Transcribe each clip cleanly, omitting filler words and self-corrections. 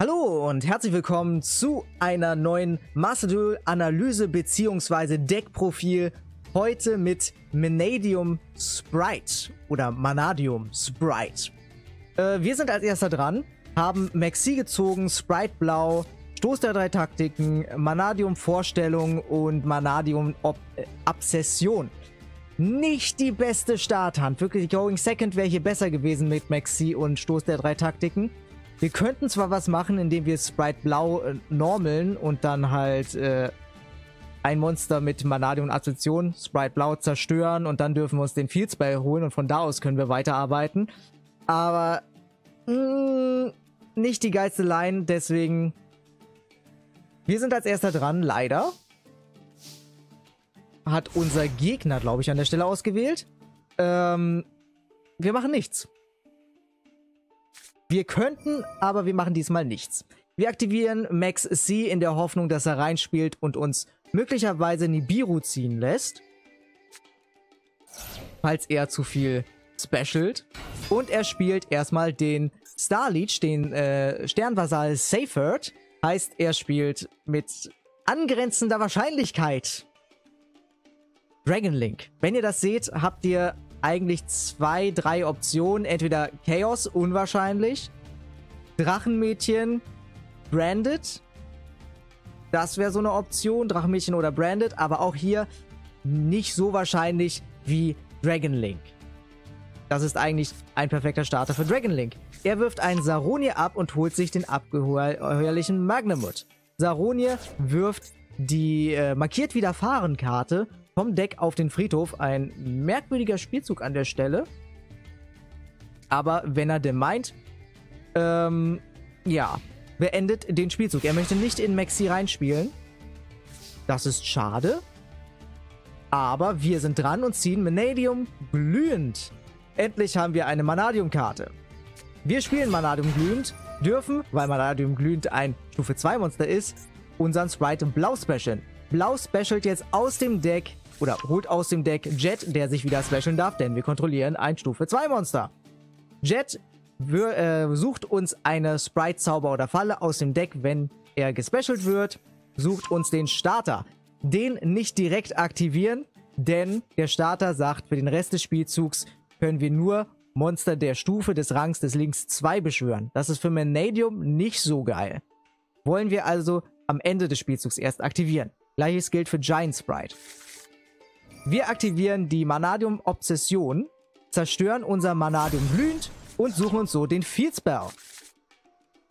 Hallo und herzlich willkommen zu einer neuen Master Duel Analyse bzw. Deckprofil. Heute mit Manadium Sprite oder Manadium Sprite. Wir sind als erster dran, haben Maxi gezogen, Sprite Blau, Stoß der drei Taktiken, Manadium Vorstellung und Manadium Obsession. Nicht die beste Starthand. Wirklich, Going Second wäre hier besser gewesen mit Maxi und Stoß der drei Taktiken. Wir könnten zwar was machen, indem wir Sprite Blau normalen und dann halt ein Monster mit Manadium Assoziation, Sprite Blau zerstören und dann dürfen wir uns den Field Spell holen und von da aus können wir weiterarbeiten. Aber nicht die geilste Line, deswegen. Wir sind als erster dran, leider. Hat unser Gegner, glaube ich, an der Stelle ausgewählt. Wir machen nichts. Wir könnten, aber wir machen diesmal nichts. Wir aktivieren Max C in der Hoffnung, dass er reinspielt und uns möglicherweise Nibiru ziehen lässt. Falls er zu viel specialt. Und er spielt erstmal den Starleech, den Sternvasal Seyfert. Heißt, er spielt mit angrenzender Wahrscheinlichkeit Dragonlink. Wenn ihr das seht, habt ihr eigentlich zwei, drei Optionen. Entweder Chaos, unwahrscheinlich, Drachenmädchen, Branded. Das wäre so eine Option, Drachenmädchen oder Branded. Aber auch hier nicht so wahrscheinlich wie Dragonlink. Das ist eigentlich ein perfekter Starter für Dragonlink. Er wirft einen Saronier ab und holt sich den abgeheuerlichen Magnamut. Saronier wirft die markiert Widerfahren-Karte vom Deck auf den Friedhof. Ein merkwürdiger Spielzug an der Stelle. Aber wenn er den meint, ja, beendet den Spielzug. Er möchte nicht in Maxi reinspielen. Das ist schade. Aber wir sind dran und ziehen Manadium Glühend. Endlich haben wir eine Manadium-Karte. Wir spielen Manadium Glühend, dürfen, weil Manadium Glühend ein Stufe 2 Monster ist, unseren Sprite Blau specialen. Blau specialt jetzt aus dem Deck, oder holt aus dem Deck Jet, der sich wieder specialen darf, denn wir kontrollieren ein Stufe 2 Monster. Jet sucht uns eine Sprite-Zauber oder Falle aus dem Deck, wenn er gespecialt wird, sucht uns den Starter. Den nicht direkt aktivieren, denn der Starter sagt für den Rest des Spielzugs, können wir nur Monster der Stufe des Rangs des Links 2 beschwören. Das ist für Manadium nicht so geil. Wollen wir also am Ende des Spielzugs erst aktivieren. Gleiches gilt für Giant Sprite. Wir aktivieren die Manadium Obsession, zerstören unser Manadium Glühend und suchen uns so den Field Spell.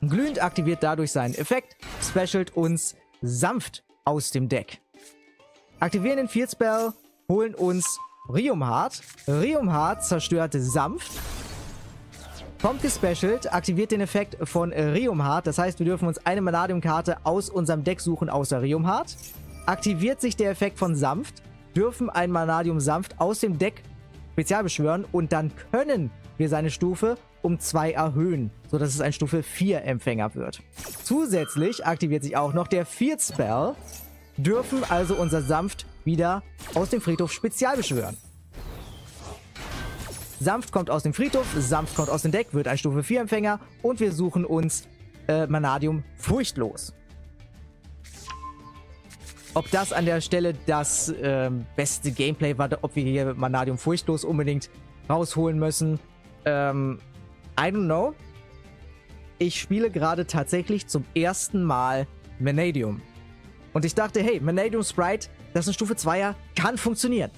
Glühend aktiviert dadurch seinen Effekt, specialt uns sanft aus dem Deck. Aktivieren den Field Spell, holen uns Rhiumheart. Rhiumheart zerstört sanft. Kommt gespecialt, aktiviert den Effekt von Rhiumheart. Das heißt, wir dürfen uns eine Manadium-Karte aus unserem Deck suchen, außer Rhiumheart. Aktiviert sich der Effekt von sanft, dürfen ein Manadium sanft aus dem Deck spezial beschwören und dann können wir seine Stufe um 2 erhöhen, sodass es ein Stufe 4 Empfänger wird. Zusätzlich aktiviert sich auch noch der Field Spell, dürfen also unser sanft wieder aus dem Friedhof spezial beschwören. Sanft kommt aus dem Friedhof, sanft kommt aus dem Deck, wird ein Stufe 4 Empfänger und wir suchen uns Manadium Furchtlos. Ob das an der Stelle das beste Gameplay war, ob wir hier Manadium Furchtlos unbedingt rausholen müssen, I don't know. Ich spiele gerade tatsächlich zum ersten Mal Manadium. Und ich dachte, hey, Manadium Sprite, das ist eine Stufe 2er, kann funktionieren.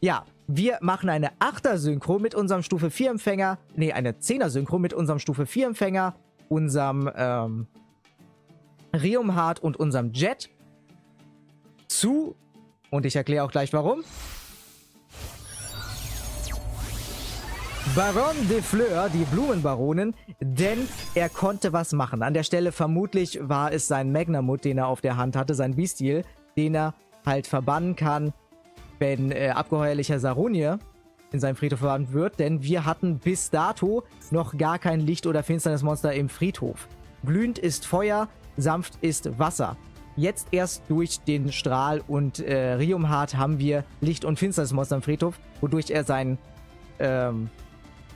Ja, wir machen eine 8er-Synchro mit unserem Stufe 4-Empfänger, nee, eine 10er-Synchro mit unserem Stufe 4-Empfänger, unserem Rhiumheart und unserem Jet zu, und ich erkläre auch gleich warum, Baron de Fleur, die Blumenbaronin, denn er konnte was machen. An der Stelle vermutlich war es sein Magnamut, den er auf der Hand hatte, sein Bestial, den er halt verbannen kann, wenn abgeheuerlicher Saronier in seinem Friedhof verbannt wird, denn wir hatten bis dato noch gar kein Licht- oder Finsternismonster im Friedhof. Glühend ist Feuer, sanft ist Wasser. Jetzt erst durch den Strahl und Rhiumheart haben wir Licht- und Finsternismonster im Friedhof, wodurch er seinen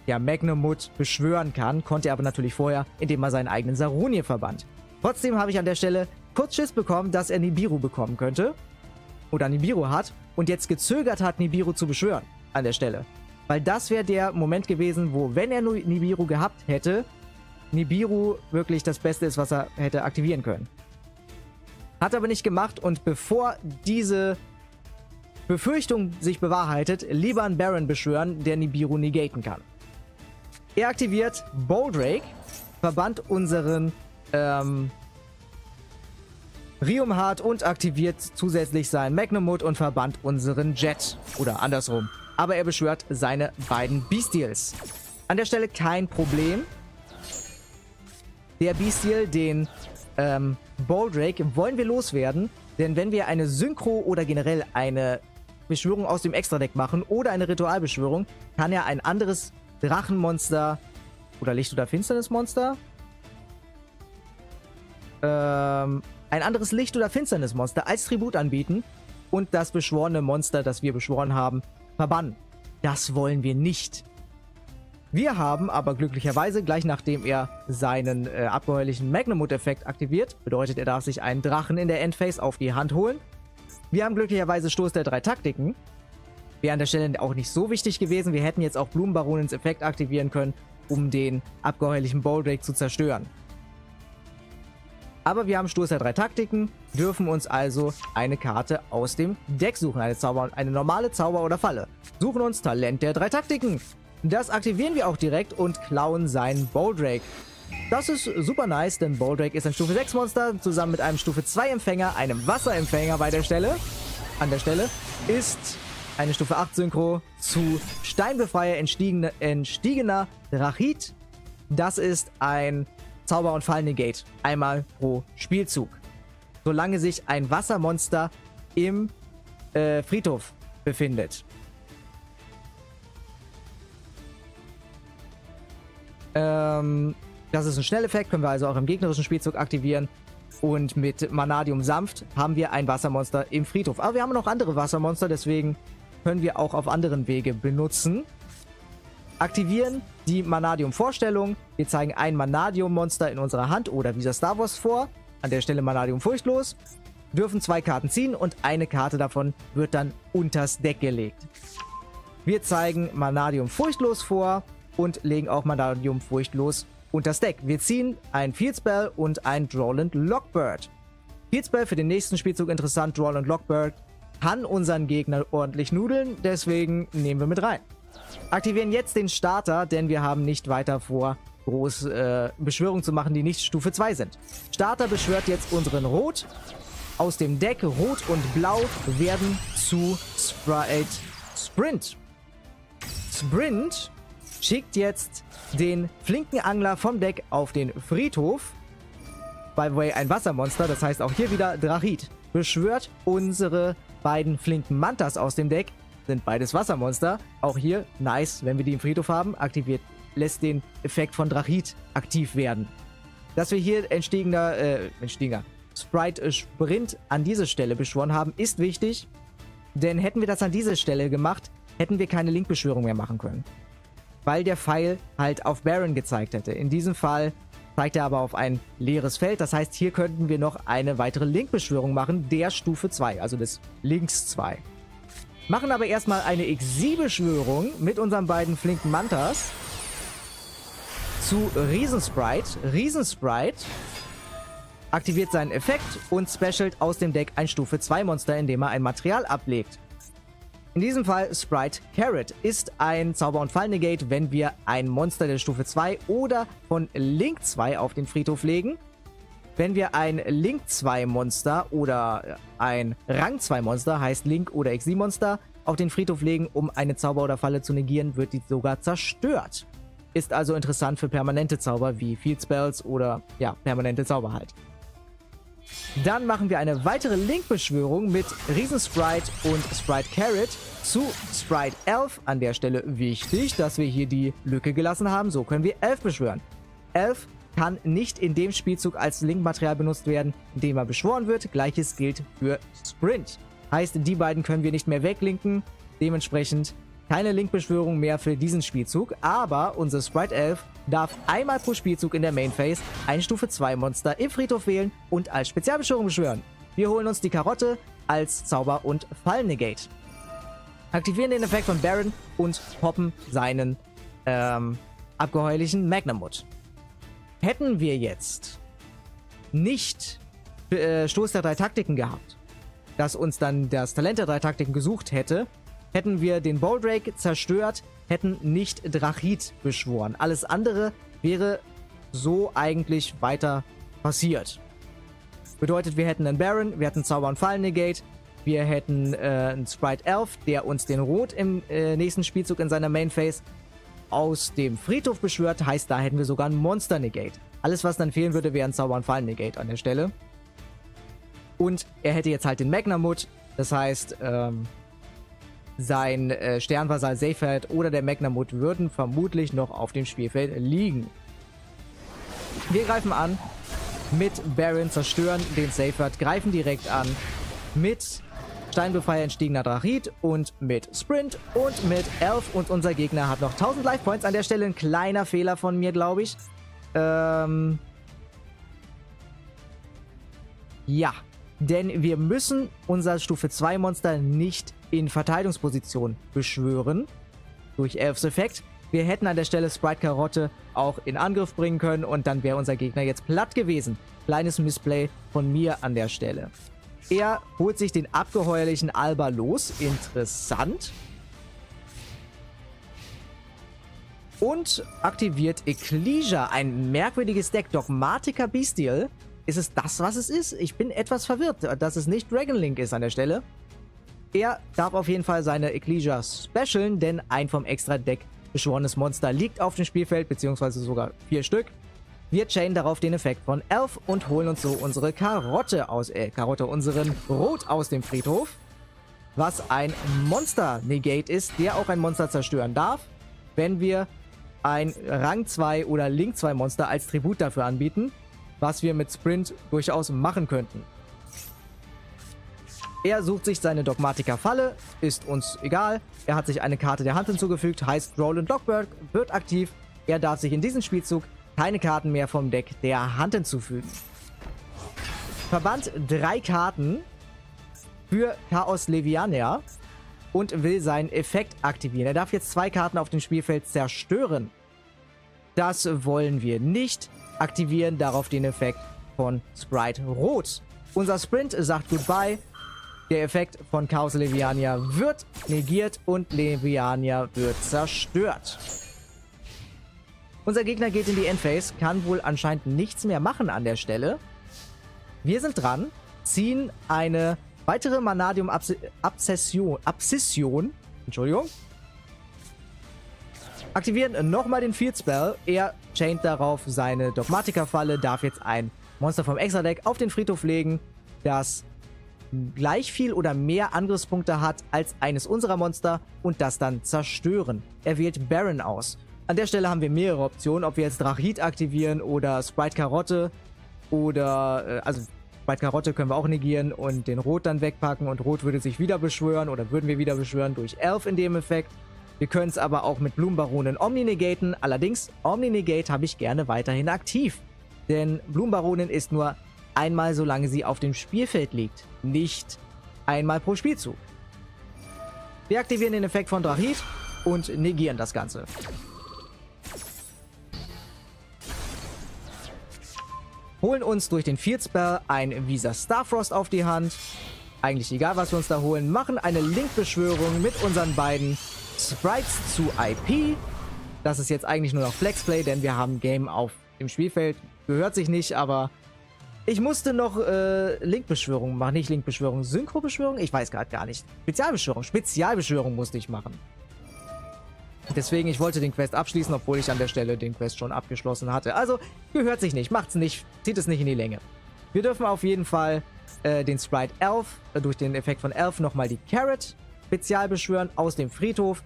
der Magnamut beschwören kann, konnte er aber natürlich vorher, indem er seinen eigenen Saronier verbannt. Trotzdem habe ich an der Stelle kurz Schiss bekommen, dass er Nibiru bekommen könnte oder Nibiru hat und jetzt gezögert hat, Nibiru zu beschwören an der Stelle. Weil das wäre der Moment gewesen, wo, wenn er nur Nibiru gehabt hätte, Nibiru wirklich das Beste ist, was er hätte aktivieren können. Hat aber nicht gemacht und bevor diese Befürchtung sich bewahrheitet, lieber einen Baron beschwören, der Nibiru negaten kann. Er aktiviert Baldrake, verbannt unseren Rhiumheart und aktiviert zusätzlich seinen Magnamut und verbannt unseren Jet. Oder andersrum. Aber er beschwört seine beiden Beastials. An der Stelle kein Problem. Der Beastial, den Baldrake, wollen wir loswerden. Denn wenn wir eine Synchro oder generell eine Beschwörung aus dem Extra-Deck machen oder eine Ritualbeschwörung, kann ja ein anderes Drachenmonster oder Licht- oder Finsternismonster ein anderes Licht- oder Finsternismonster als Tribut anbieten und das beschworene Monster, das wir beschworen haben, verbannen. Das wollen wir nicht. Wir haben aber glücklicherweise, gleich nachdem er seinen abgeheuerlichen Magnamut-Effekt aktiviert, bedeutet, er darf sich einen Drachen in der Endphase auf die Hand holen. Wir haben glücklicherweise Stoß der drei Taktiken. Wäre an der Stelle auch nicht so wichtig gewesen. Wir hätten jetzt auch Blumenbaronins Effekt aktivieren können, um den abgeheuerlichen Baldrake zu zerstören. Aber wir haben Stoß der drei Taktiken, dürfen uns also eine Karte aus dem Deck suchen. Eine normale Zauber oder Falle. Suchen uns Talent der drei Taktiken. Das aktivieren wir auch direkt und klauen seinen Baldrake. Das ist super nice, denn Baldrake ist ein Stufe 6 Monster, zusammen mit einem Stufe 2 Empfänger, einem Wasserempfänger an der Stelle, ist eine Stufe 8 Synchro zu Steinbefreier Entstiegener Drachid. Das ist ein Zauber- und Fall-Negate, einmal pro Spielzug. Solange sich ein Wassermonster im Friedhof befindet. Das ist ein Schnelleffekt, können wir also auch im gegnerischen Spielzug aktivieren. Und mit Manadium Sanft haben wir ein Wassermonster im Friedhof. Aber wir haben noch andere Wassermonster, deswegen können wir auch auf anderen Wege benutzen. Aktivieren die Manadium-Vorstellung. Wir zeigen ein Manadium-Monster in unserer Hand oder Visa Starfrost vor. An der Stelle Manadium Furchtlos. Dürfen zwei Karten ziehen und eine Karte davon wird dann unters Deck gelegt. Wir zeigen Manadium Furchtlos vor und legen auch Manadium Furchtlos unters Deck. Wir ziehen ein Fieldspell und ein Droland Lockbird. Fieldspell für den nächsten Spielzug interessant. Droland Lockbird kann unseren Gegner ordentlich nudeln, deswegen nehmen wir mit rein. Aktivieren jetzt den Starter, denn wir haben nicht weiter vor, große Beschwörungen zu machen, die nicht Stufe 2 sind. Starter beschwört jetzt unseren Rot. Aus dem Deck Rot und Blau werden zu Sprite Sprint. Sprint schickt jetzt den flinken Angler vom Deck auf den Friedhof. By the way, ein Wassermonster, das heißt auch hier wieder Drachid. Beschwört unsere beiden flinken Mantas aus dem Deck. Sind beides Wassermonster. Auch hier, nice, wenn wir die im Friedhof haben, aktiviert, lässt den Effekt von Drachid aktiv werden. Dass wir hier Sprite Sprint an diese Stelle beschworen haben, ist wichtig, denn hätten wir das an diese Stelle gemacht, hätten wir keine Link-Beschwörung mehr machen können. Weil der Pfeil halt auf Baron gezeigt hätte. In diesem Fall zeigt er aber auf ein leeres Feld, das heißt, hier könnten wir noch eine weitere Link-Beschwörung machen, der Stufe 2, also des Links 2. Machen aber erstmal eine Exi-Beschwörung mit unseren beiden flinken Mantas zu Riesensprite. Riesensprite aktiviert seinen Effekt und specialt aus dem Deck ein Stufe 2 Monster, indem er ein Material ablegt. In diesem Fall Sprite Karotte ist ein Zauber- und Fall-Negate, wenn wir ein Monster der Stufe 2 oder von Link 2 auf den Friedhof legen. Wenn wir ein Link 2 Monster oder ein Rang 2 Monster, heißt Link oder Exi Monster, auf den Friedhof legen, um eine Zauber oder Falle zu negieren, wird die sogar zerstört. Ist also interessant für permanente Zauber wie Field Spells oder ja, permanente Zauber halt. Dann machen wir eine weitere Link-Beschwörung mit Riesensprite und Sprite Karotte zu Sprite Elf. An der Stelle wichtig, dass wir hier die Lücke gelassen haben, so können wir Elf beschwören. Elf kann nicht in dem Spielzug als Linkmaterial benutzt werden, in dem er beschworen wird. Gleiches gilt für Sprint. Heißt, die beiden können wir nicht mehr weglinken. Dementsprechend keine Link-Beschwörung mehr für diesen Spielzug, aber unser Sprite Elf darf einmal pro Spielzug in der Main Phase ein Stufe 2 Monster im Friedhof wählen und als Spezialbeschwörung beschwören. Wir holen uns die Karotte als Zauber- und Fallen-Negate. Aktivieren den Effekt von Baron und poppen seinen abgeheuerlichen Magnamut. Hätten wir jetzt nicht Stoß der drei Taktiken gehabt, das uns dann das Talent der drei Taktiken gesucht hätte, hätten wir den Baldrake zerstört, hätten nicht Drachid beschworen. Alles andere wäre so eigentlich weiter passiert. Bedeutet, wir hätten einen Baron, wir hätten Zauber- und Fallen-Negate, wir hätten einen Sprite Elf, der uns den Rot im nächsten Spielzug in seiner Main Phase aus dem Friedhof beschwört, heißt, da hätten wir sogar einen Monster-Negate. Alles, was dann fehlen würde, wäre ein Zauber- und Fallen-Negate an der Stelle. Und er hätte jetzt halt den Magnamut, das heißt, sein Sternvasal Seyfert oder der Magnamut würden vermutlich noch auf dem Spielfeld liegen. Wir greifen an mit Baron, zerstören den Seyfert, greifen direkt an mit Steinbefreier Entstiegener Drachid und mit Sprint und mit Elf, und unser Gegner hat noch 1000 Life Points. An der Stelle ein kleiner Fehler von mir, glaube ich. Ja, denn wir müssen unser Stufe 2 Monster nicht in Verteidigungsposition beschwören durch Elfs Effekt. Wir hätten an der Stelle Sprite Karotte auch in Angriff bringen können und dann wäre unser Gegner jetzt platt gewesen. Kleines Missplay von mir an der Stelle. Er holt sich den abgeheuerlichen Alba los. Interessant. Und aktiviert Ecclesia, ein merkwürdiges Deck. Dogmatica Bestial. Ist es das, was es ist? Ich bin etwas verwirrt, dass es nicht Dragonlink ist an der Stelle. Er darf auf jeden Fall seine Ecclesia specialen, denn ein vom Extra-Deck beschworenes Monster liegt auf dem Spielfeld, beziehungsweise sogar 4 Stück. Wir chainen darauf den Effekt von Elf und holen uns so unsere Karotte aus, unseren Rot aus dem Friedhof, was ein Monster-Negate ist, der auch ein Monster zerstören darf, wenn wir ein Rang 2 oder Link 2 Monster als Tribut dafür anbieten, was wir mit Sprint durchaus machen könnten. Er sucht sich seine Dogmatica-Falle, ist uns egal. Er hat sich eine Karte der Hand hinzugefügt, heißt Roland Lockberg wird aktiv. Er darf sich in diesem Spielzug keine Karten mehr vom Deck der Hand hinzufügen. Verbannt 3 Karten für Chaos Leviania und will seinen Effekt aktivieren. Er darf jetzt 2 Karten auf dem Spielfeld zerstören. Das wollen wir nicht. Aktivieren darauf den Effekt von Sprite Rot. Unser Sprint sagt Goodbye. Der Effekt von Chaos Leviania wird negiert und Leviania wird zerstört. Unser Gegner geht in die Endphase, kann wohl anscheinend nichts mehr machen an der Stelle. Wir sind dran, ziehen eine weitere Manadium Abscission. Entschuldigung. Aktivieren nochmal den Field Spell. Er chaint darauf seine Dogmatica-Falle, darf jetzt ein Monster vom Extra-Deck auf den Friedhof legen, das gleich viel oder mehr Angriffspunkte hat als eines unserer Monster und das dann zerstören. Er wählt Baron aus. An der Stelle haben wir mehrere Optionen, ob wir jetzt Drachid aktivieren oder Sprite Karotte oder, also Sprite Karotte können wir auch negieren und den Rot dann wegpacken und Rot würde sich wieder beschwören oder würden wir wieder beschwören durch Elf in dem Effekt. Wir können es aber auch mit Blumenbaronen Omni-Negaten, allerdings Omni-Negate habe ich gerne weiterhin aktiv, denn Blumenbaronen ist nur einmal, solange sie auf dem Spielfeld liegt, nicht einmal pro Spielzug. Wir aktivieren den Effekt von Drachid und negieren das Ganze. Holen uns durch den Field Spell ein Visa Starfrost auf die Hand. Eigentlich egal, was wir uns da holen. Machen eine Link-Beschwörung mit unseren beiden Sprites zu IP. Das ist jetzt eigentlich nur noch Flexplay, denn wir haben Game auf dem Spielfeld. Gehört sich nicht, aber ich musste noch Link-Beschwörung machen. Nicht Link-Beschwörung, Synchro-Beschwörung? Ich weiß gerade gar nicht. Spezialbeschwörung. Spezialbeschwörung musste ich machen. Deswegen, ich wollte den Quest abschließen, obwohl ich an der Stelle den Quest schon abgeschlossen hatte. Also, gehört sich nicht, macht's nicht, zieht es nicht in die Länge. Wir dürfen auf jeden Fall den Sprite Elf, durch den Effekt von Elf nochmal die Carrot spezial beschwören aus dem Friedhof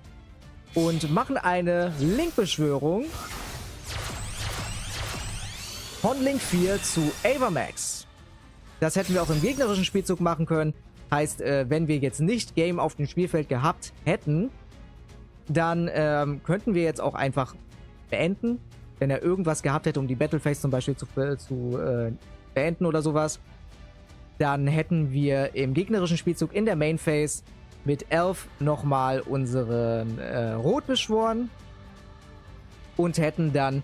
und machen eine Link-Beschwörung von Link 4 zu Avermax. Das hätten wir auch im gegnerischen Spielzug machen können. Heißt, wenn wir jetzt nicht Game auf dem Spielfeld gehabt hätten, dann könnten wir jetzt auch einfach beenden, wenn er irgendwas gehabt hätte, um die Battlephase zum Beispiel zu beenden oder sowas. Dann hätten wir im gegnerischen Spielzug in der Main Phase mit Elf nochmal unseren Rot beschworen und hätten dann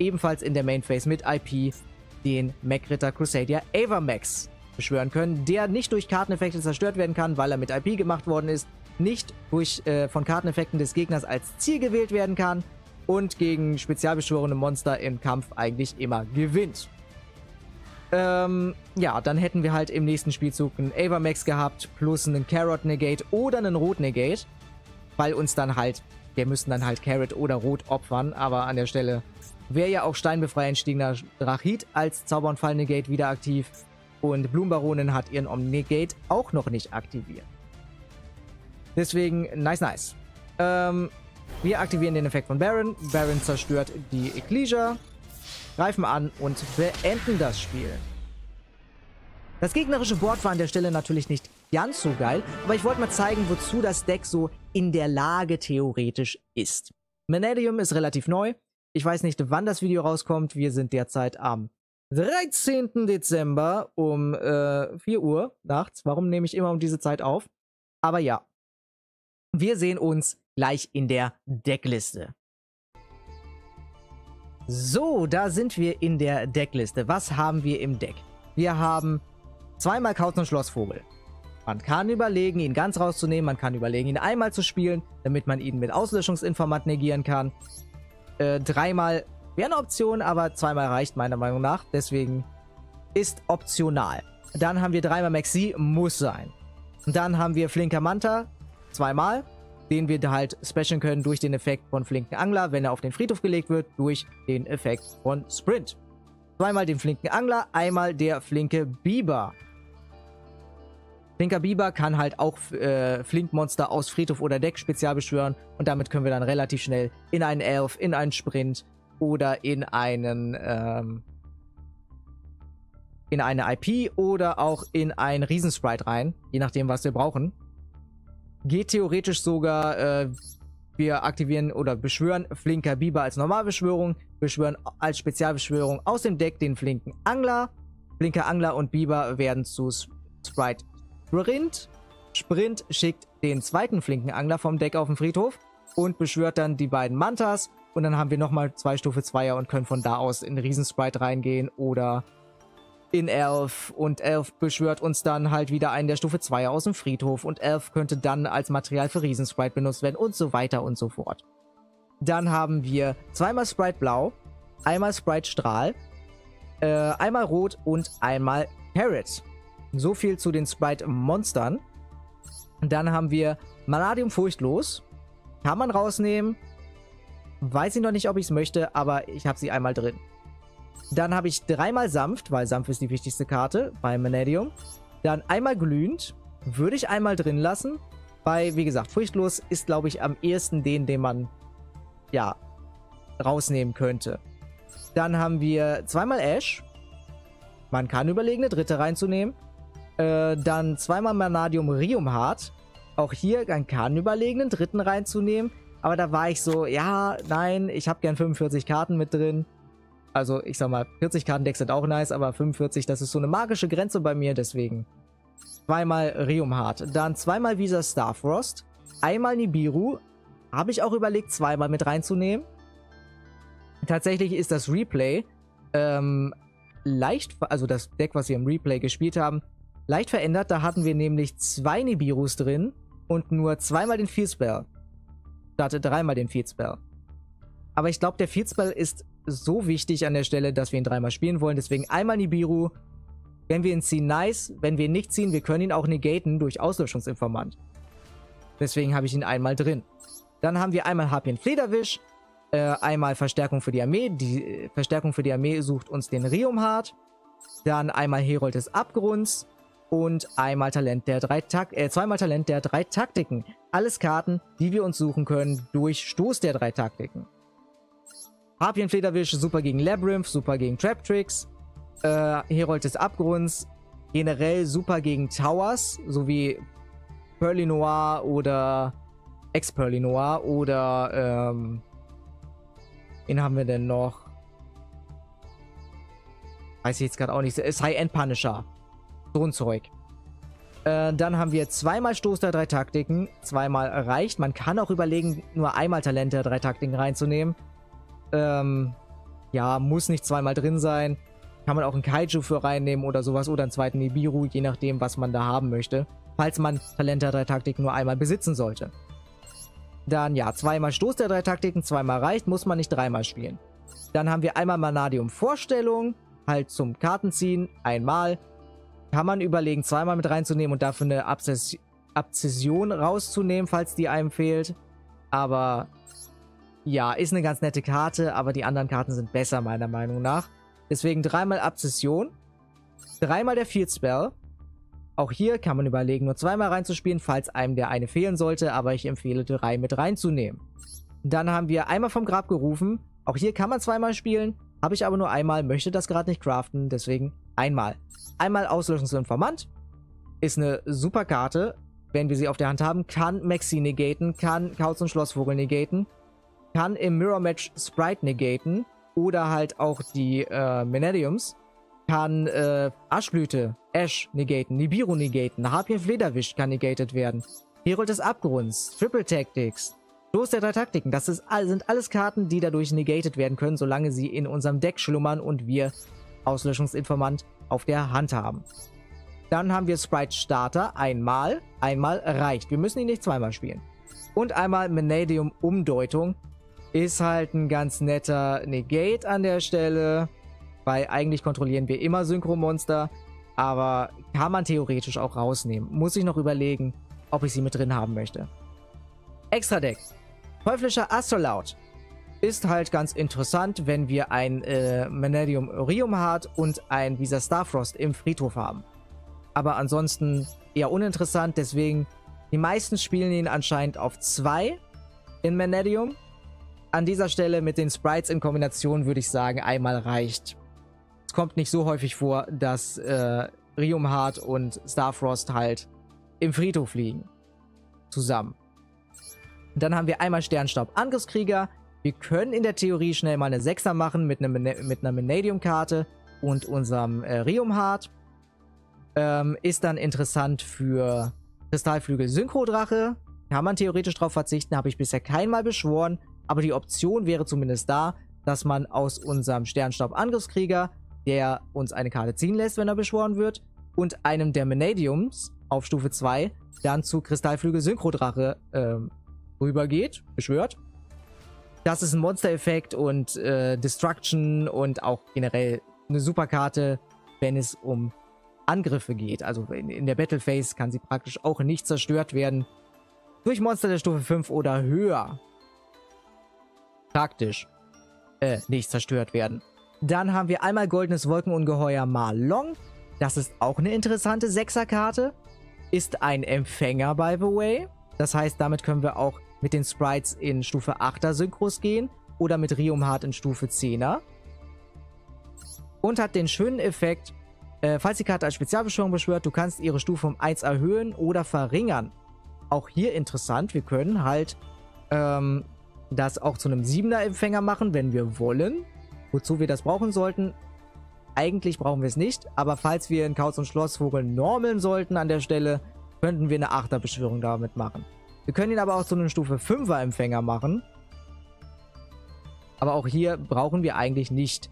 ebenfalls in der Main Phase mit IP den Mech-Ritter Crusader Avermax beschwören können, der nicht durch Karteneffekte zerstört werden kann, weil er mit IP gemacht worden ist, nicht durch von Karteneffekten des Gegners als Ziel gewählt werden kann und gegen spezialbeschworene Monster im Kampf eigentlich immer gewinnt. Ja, dann hätten wir halt im nächsten Spielzug einen Avermax gehabt, plus einen Carrot Negate oder einen Rot Negate, weil uns dann halt, wir müssten dann halt Carrot oder Rot opfern, aber an der Stelle wäre ja auch Steinbefreier Entstiegener Drachid als Zauber- und Fall Negate wieder aktiv und Blumenbaronin hat ihren Omnigate auch noch nicht aktiviert. Deswegen, nice, nice. Wir aktivieren den Effekt von Baron. Baron zerstört die Ecclesia. Greifen an und beenden das Spiel. Das gegnerische Board war an der Stelle natürlich nicht ganz so geil, aber ich wollte mal zeigen, wozu das Deck so in der Lage theoretisch ist. Manadium ist relativ neu. Ich weiß nicht, wann das Video rauskommt. Wir sind derzeit am 13. Dezember um 4 Uhr nachts. Warum nehme ich immer um diese Zeit auf? Aber ja, wir sehen uns gleich in der Deckliste. So, da sind wir in der Deckliste. Was haben wir im Deck? Wir haben zweimal Kauz und Schlossvogel. Man kann überlegen, ihn ganz rauszunehmen. Man kann überlegen, ihn einmal zu spielen, damit man ihn mit Auslöschungsinformant negieren kann. Dreimal wäre eine Option, aber zweimal reicht meiner Meinung nach. Deswegen ist optional. Dann haben wir dreimal Maxi, muss sein. Dann haben wir Flinker Manta, zweimal, den wir halt specialen können durch den Effekt von Flinken Angler, wenn er auf den Friedhof gelegt wird, durch den Effekt von Sprint. Zweimal den Flinken Angler, einmal der flinke Biber. Flinker Biber kann halt auch Flinkmonster aus Friedhof oder Deck spezial beschwören und damit können wir dann relativ schnell in einen Elf, in einen Sprint oder in einen in eine IP oder auch in einen Riesensprite rein, je nachdem, was wir brauchen. Geht theoretisch sogar, wir aktivieren oder beschwören Flinker Biber als Normalbeschwörung, beschwören als Spezialbeschwörung aus dem Deck den Flinken Angler. Flinker Angler und Biber werden zu Sprite Sprint. Sprint schickt den zweiten Flinken Angler vom Deck auf den Friedhof und beschwört dann die beiden Mantas. Und dann haben wir nochmal zwei Stufe 2er und können von da aus in Riesensprite reingehen oder in Elf, und Elf beschwört uns dann halt wieder einen der Stufe 2 aus dem Friedhof und Elf könnte dann als Material für Riesensprite benutzt werden und so weiter und so fort. Dann haben wir zweimal Sprite Blau, einmal Sprite Strahl, einmal Rot und einmal Carrot. So viel zu den Sprite Monstern. Dann haben wir Manadium Furchtlos, kann man rausnehmen, weiß ich noch nicht, ob ich es möchte, aber ich habe sie einmal drin. Dann habe ich dreimal Sanft, weil Sanft ist die wichtigste Karte bei Manadium. Dann einmal Glühend, würde ich einmal drin lassen. Bei, wie gesagt, Furchtlos ist, glaube ich, am ehesten den man, ja, rausnehmen könnte. Dann haben wir zweimal Ash. Man kann überlegen, eine dritte reinzunehmen. Dann zweimal Manadium Rhiumheart. Auch hier, man kann überlegen, einen dritten reinzunehmen. Aber da war ich so, ja, nein, ich habe gern 45 Karten mit drin. Also, ich sag mal, 40 Kartendecks sind auch nice, aber 45, das ist so eine magische Grenze bei mir, deswegen. Zweimal Rhiumheart, dann zweimal Visa Starfrost, einmal Nibiru, habe ich auch überlegt, zweimal mit reinzunehmen. Tatsächlich ist das Replay leicht, also das Deck, was wir im Replay gespielt haben, leicht verändert. Da hatten wir nämlich zwei Nibirus drin und nur zweimal den Fearspell. Statt dreimal den Fearspell. Aber ich glaube, der Fearspell ist so wichtig an der Stelle, dass wir ihn dreimal spielen wollen. Deswegen einmal Nibiru. Wenn wir ihn ziehen, nice. Wenn wir ihn nicht ziehen, wir können ihn auch negaten durch Auslöschungsinformant. Deswegen habe ich ihn einmal drin. Dann haben wir einmal Harpien Flederwisch. Einmal Verstärkung für die Armee. Die Verstärkung für die Armee sucht uns den Rhiumheart. Dann einmal Herold des Abgrunds. Und einmal Talent der drei zweimal Talent der drei Taktiken. Alles Karten, die wir uns suchen können durch Stoß der drei Taktiken. Harpien Flederwisch, super gegen Labyrinth, super gegen Trap Tricks, Herold des Abgrunds, generell super gegen Towers, sowie Pearly Noir oder Ex-Perlinoir oder wen haben wir denn noch? Weiß ich jetzt gerade auch nicht. Ist High-End Punisher. So ein Zeug. Dann haben wir zweimal Stoß der drei Taktiken. Zweimal reicht. Man kann auch überlegen, nur einmal Talent der drei Taktiken reinzunehmen. Ja, muss nicht zweimal drin sein. Kann man auch einen Kaiju für reinnehmen oder sowas. Oder einen zweiten Nibiru, je nachdem, was man da haben möchte. Falls man Talent der drei Taktiken nur einmal besitzen sollte. Dann, ja, zweimal Stoß der drei Taktiken. Zweimal reicht. Muss man nicht dreimal spielen. Dann haben wir einmal Manadium Vorstellung. Halt zum Kartenziehen. Einmal. Kann man überlegen, zweimal mit reinzunehmen und dafür eine Abzession rauszunehmen, falls die einem fehlt. Aber ja, ist eine ganz nette Karte, aber die anderen Karten sind besser, meiner Meinung nach. Deswegen dreimal Abzession, dreimal der Field Spell. Auch hier kann man überlegen, nur zweimal reinzuspielen, falls einem der eine fehlen sollte, aber ich empfehle, drei mit reinzunehmen. Dann haben wir einmal vom Grab gerufen. Auch hier kann man zweimal spielen, habe ich aber nur einmal, möchte das gerade nicht craften, deswegen einmal. Einmal Auslöschungsinformant. Ist eine super Karte, wenn wir sie auf der Hand haben. Kann Maxi negaten, kann Kauz und Schlossvogel negaten, kann im Mirror Match Sprite negaten oder halt auch die Manadiums. Kann Aschblüte, Ash negaten, Nibiru negaten, Harpien Flederwisch kann negated werden. Herold des Abgrunds, Triple Tactics, Stoß der drei Taktiken. Das sind alles Karten, die dadurch negated werden können, solange sie in unserem Deck schlummern und wir Auslöschungsinformant auf der Hand haben. Dann haben wir Sprite Starter einmal. Einmal reicht. Wir müssen ihn nicht zweimal spielen. Und einmal Manadium Umdeutung. Ist halt ein ganz netter Negate an der Stelle. Weil eigentlich kontrollieren wir immer Synchromonster. Aber kann man theoretisch auch rausnehmen. Muss ich noch überlegen, ob ich sie mit drin haben möchte. Extra Deck. Teuflischer Astrolaut. Ist halt ganz interessant, wenn wir ein Manadium Rhiumheart und ein Visa Starfrost im Friedhof haben. Aber ansonsten eher uninteressant, deswegen die meisten spielen ihn anscheinend auf 2 in Manadium. An dieser Stelle mit den Sprites in Kombination würde ich sagen, einmal reicht. Es kommt nicht so häufig vor, dass Rhiumheart und Starfrost halt im Friedhof liegen. Zusammen. Dann haben wir einmal Sternstaub Angriffskrieger. Wir können in der Theorie schnell mal eine 6er machen mit einer Manadium-Karte und unserem Rhiumheart. Ist dann interessant für Kristallflügel Synchrodrache. Kann man theoretisch drauf verzichten, habe ich bisher keinmal beschworen. Aber die Option wäre zumindest da, dass man aus unserem Sternstaub-Angriffskrieger, der uns eine Karte ziehen lässt, wenn er beschworen wird, und einem der Manadiums auf Stufe 2 dann zu Kristallflügel Synchrodrache rübergeht, beschwört. Das ist ein Monster-Effekt und Destruction und auch generell eine super Karte, wenn es um Angriffe geht. Also in der Battle Phase kann sie praktisch auch nicht zerstört werden durch Monster der Stufe 5 oder höher. Praktisch nicht zerstört werden. Dann haben wir einmal Goldenes Wolkenungeheuer Malong. Das ist auch eine interessante 6er-Karte. Ist ein Empfänger, by the way. Das heißt, damit können wir auch mit den Sprites in Stufe 8er Synchros gehen oder mit Rhiumheart in Stufe 10er. Und hat den schönen Effekt, falls die Karte als Spezialbeschwörung beschwört, du kannst ihre Stufe um 1 erhöhen oder verringern. Auch hier interessant, wir können halt das auch zu einem 7er Empfänger machen, wenn wir wollen. Wozu wir das brauchen sollten, eigentlich brauchen wir es nicht, aber falls wir einen Kauz und Schlossvogel normaln sollten an der Stelle, könnten wir eine 8er Beschwörung damit machen. Wir können ihn aber auch zu einem Stufe 5er Empfänger machen. Aber auch hier brauchen wir eigentlich nicht.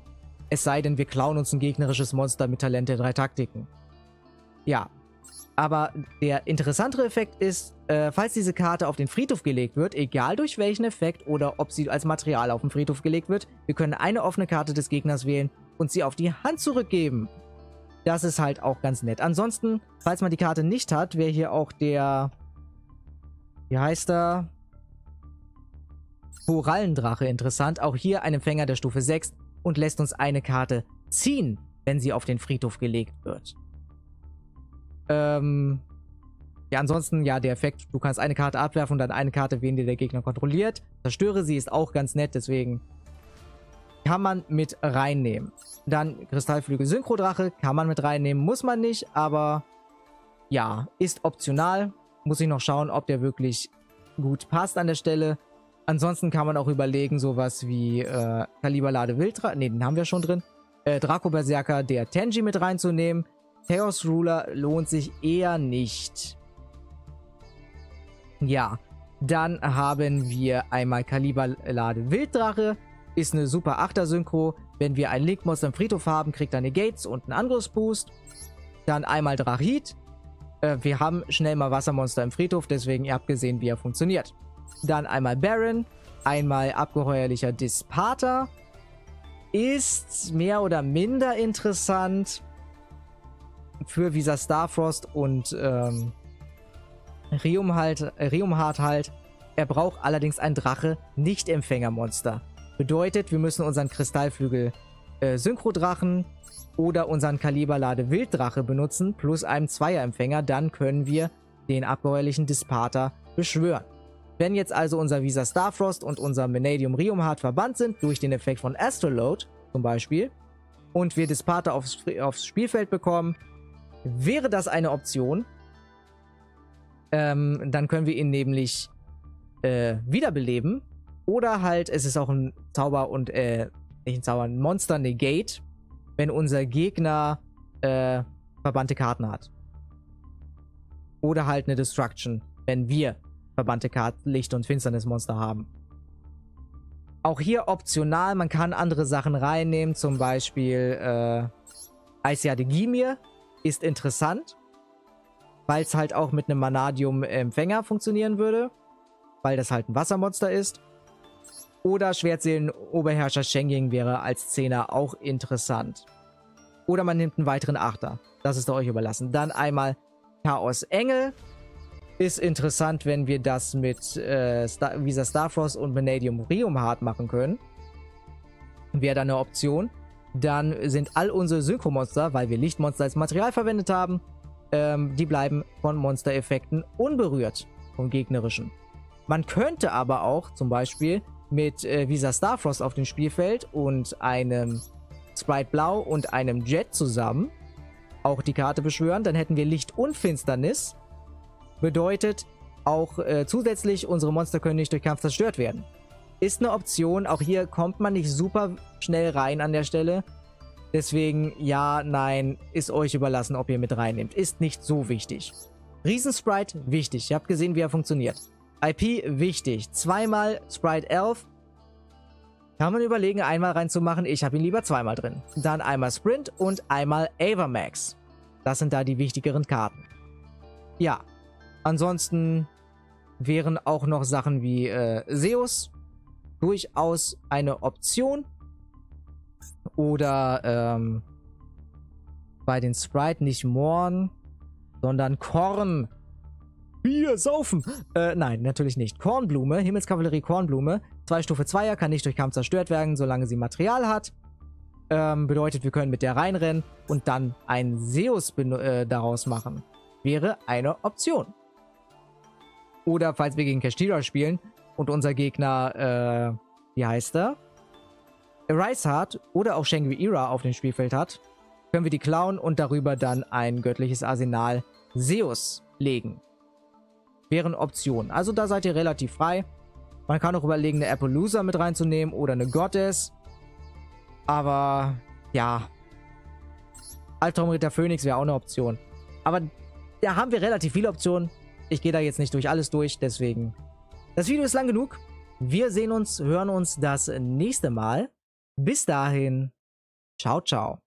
Es sei denn, wir klauen uns ein gegnerisches Monster mit Talent der drei Taktiken. Ja, aber der interessantere Effekt ist, falls diese Karte auf den Friedhof gelegt wird, egal durch welchen Effekt oder ob sie als Material auf den Friedhof gelegt wird, wir können eine offene Karte des Gegners wählen und sie auf die Hand zurückgeben. Das ist halt auch ganz nett. Ansonsten, falls man die Karte nicht hat, wäre hier auch der... Wie heißt er? Korallendrache interessant. Auch hier ein Empfänger der Stufe 6 und lässt uns eine Karte ziehen, wenn sie auf den Friedhof gelegt wird. Ja, ansonsten, ja, der Effekt, du kannst eine Karte abwerfen und dann eine Karte wählen, die der Gegner kontrolliert. Zerstöre sie, ist auch ganz nett, deswegen kann man mit reinnehmen. Dann Kristallflügel Synchrodrache kann man mit reinnehmen, muss man nicht, aber ja, ist optional. Muss ich noch schauen, ob der wirklich gut passt an der Stelle. Ansonsten kann man auch überlegen, sowas wie Kaliberlade Wildra, ne, den haben wir schon drin. Draco Berserker, der Tenji mit reinzunehmen. Chaos Ruler lohnt sich eher nicht. Ja, dann haben wir einmal Kaliberlade Wilddrache. Ist eine super 8er Synchro. Wenn wir ein Link-Monster im Friedhof haben, kriegt er eine Gates und einen Angriffsboost. Dann einmal Drachid. Wir haben schnell mal Wassermonster im Friedhof, deswegen ihr habt gesehen, wie er funktioniert. Dann einmal Baron, einmal abgeheuerlicher Dispater. Ist mehr oder minder interessant für Visa Starfrost und Rhiumheart halt. Er braucht allerdings ein Drache-Nicht-Empfängermonster. Bedeutet, wir müssen unseren Kristallflügel Synchrodrachen oder unseren Kaliberlade Wilddrache benutzen, plus einem Zweier-Empfänger, dann können wir den abgeheuerlichen Dispater beschwören. Wenn jetzt also unser Visa Starfrost und unser Manadium Rhiumheart verbannt sind, durch den Effekt von Astroload zum Beispiel, und wir Dispater aufs Spielfeld bekommen, wäre das eine Option. Dann können wir ihn nämlich wiederbeleben. Oder halt, es ist auch ein Zauber und, nicht ein Zauber, ein Monster Negate, wenn unser Gegner verbannte Karten hat. Oder halt eine Destruction, wenn wir verbannte Karten, Licht- und Finsternismonster haben. Auch hier optional, man kann andere Sachen reinnehmen, zum Beispiel Eisjade Gimir ist interessant, weil es halt auch mit einem Manadium-Empfänger funktionieren würde, weil das halt ein Wassermonster ist. Oder Schwertseelen-Oberherrscher Shenging wäre als Zehner auch interessant. Oder man nimmt einen weiteren Achter. Das ist euch überlassen. Dann einmal Chaos Engel. Ist interessant, wenn wir das mit Visa Starfrost und Manadium Rhiumheart machen können. Wäre dann eine Option. Dann sind all unsere Synchromonster, weil wir Lichtmonster als Material verwendet haben, die bleiben von Monstereffekten unberührt vom gegnerischen. Man könnte aber auch zum Beispiel mit Visa Starfrost auf dem Spielfeld und einem Sprite Blau und einem Jet zusammen auch die Karte beschwören. Dann hätten wir Licht und Finsternis. Bedeutet auch zusätzlich, unsere Monster können nicht durch Kampf zerstört werden. Ist eine Option. Auch hier kommt man nicht super schnell rein an der Stelle. Deswegen ja, nein, ist euch überlassen, ob ihr mit reinnehmt. Ist nicht so wichtig. Riesensprite, wichtig. Ihr habt gesehen, wie er funktioniert. IP wichtig. Zweimal Sprite Elf. Kann man überlegen, einmal reinzumachen. Ich habe ihn lieber zweimal drin. Dann einmal Sprint und einmal Avermax. Das sind da die wichtigeren Karten. Ja. Ansonsten wären auch noch Sachen wie Zeus durchaus eine Option. Oder bei den Sprite nicht Morn, sondern Korn. Bier, saufen! Nein, natürlich nicht. Kornblume, Himmelskavallerie Kornblume. 2 Stufe 2er, kann nicht durch Kampf zerstört werden, solange sie Material hat. Bedeutet, wir können mit der reinrennen und dann einen Zeus daraus machen. Wäre eine Option. Oder falls wir gegen Kashtira spielen und unser Gegner, wie heißt er? Riseheart oder auch Shangri-Ira auf dem Spielfeld hat, können wir die klauen und darüber dann ein göttliches Arsenal Zeus legen. Wären Optionen. Also da seid ihr relativ frei. Man kann auch überlegen, eine Appaloosa mit reinzunehmen oder eine Goddess. Aber ja. Albtraumritter Phoenix wäre auch eine Option. Aber da haben wir relativ viele Optionen. Ich gehe da jetzt nicht durch alles durch, deswegen. Das Video ist lang genug. Wir sehen uns, hören uns das nächste Mal. Bis dahin. Ciao, ciao.